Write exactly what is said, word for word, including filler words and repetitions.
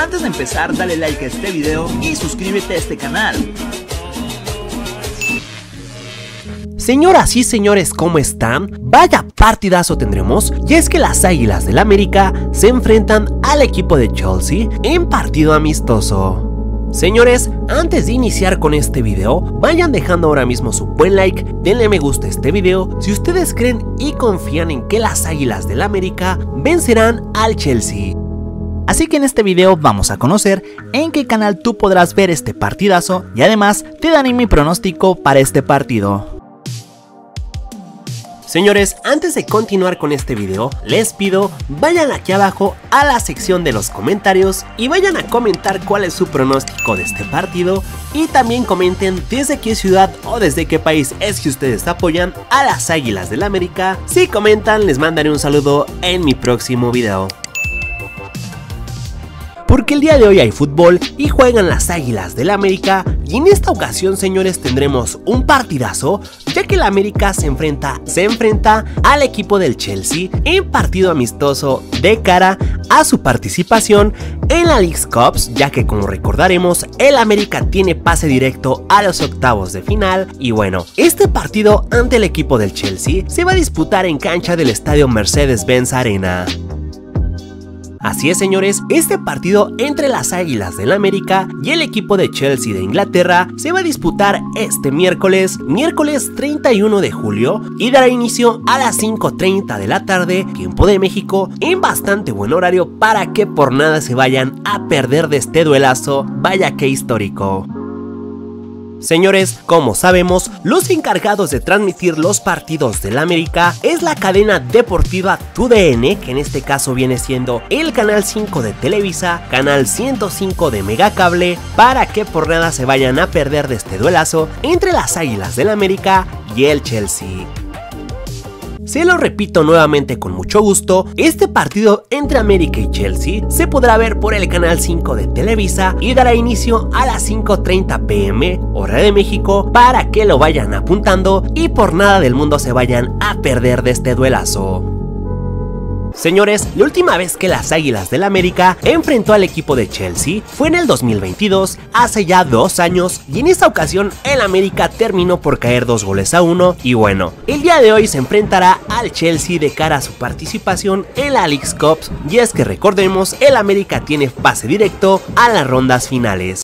Antes de empezar, dale like a este video y suscríbete a este canal. Señoras y señores, ¿cómo están? Vaya partidazo tendremos, y es que las Águilas del América se enfrentan al equipo de Chelsea en partido amistoso. Señores, antes de iniciar con este video, vayan dejando ahora mismo su buen like, denle me gusta a este video si ustedes creen y confían en que las Águilas del América vencerán al Chelsea. Así que en este video vamos a conocer en qué canal tú podrás ver este partidazo y además te daré mi pronóstico para este partido. Señores, antes de continuar con este video, les pido vayan aquí abajo a la sección de los comentarios y vayan a comentar cuál es su pronóstico de este partido, y también comenten desde qué ciudad o desde qué país es que ustedes apoyan a las Águilas del América. Si comentan, les mandaré un saludo en mi próximo video. Porque el día de hoy hay fútbol y juegan las Águilas del América, y en esta ocasión, señores, tendremos un partidazo, ya que el América se enfrenta, se enfrenta al equipo del Chelsea en partido amistoso de cara a su participación en la Leagues Cup, ya que, como recordaremos, el América tiene pase directo a los octavos de final. Y bueno, este partido ante el equipo del Chelsea se va a disputar en cancha del estadio Mercedes-Benz Arena. Así es, señores, este partido entre las Águilas del América y el equipo de Chelsea de Inglaterra se va a disputar este miércoles, miércoles treinta y uno de julio, y dará inicio a las cinco treinta de la tarde, tiempo de México, en bastante buen horario para que por nada se vayan a perder de este duelazo, vaya que histórico. Señores, como sabemos, los encargados de transmitir los partidos del América es la cadena deportiva T U D N, que en este caso viene siendo el canal cinco de Televisa, canal ciento cinco de Megacable, para que por nada se vayan a perder de este duelazo entre las Águilas del América y el Chelsea. Se lo repito nuevamente con mucho gusto, este partido entre América y Chelsea se podrá ver por el canal cinco de Televisa y dará inicio a las cinco treinta p m hora de México, para que lo vayan apuntando y por nada del mundo se vayan a perder de este duelazo. Señores, la última vez que las Águilas del América enfrentó al equipo de Chelsea fue en el dos mil veintidós, hace ya dos años, y en esta ocasión el América terminó por caer dos goles a uno. Y bueno, el día de hoy se enfrentará al Chelsea de cara a su participación en la Leagues Cup, y es que recordemos, el América tiene pase directo a las rondas finales.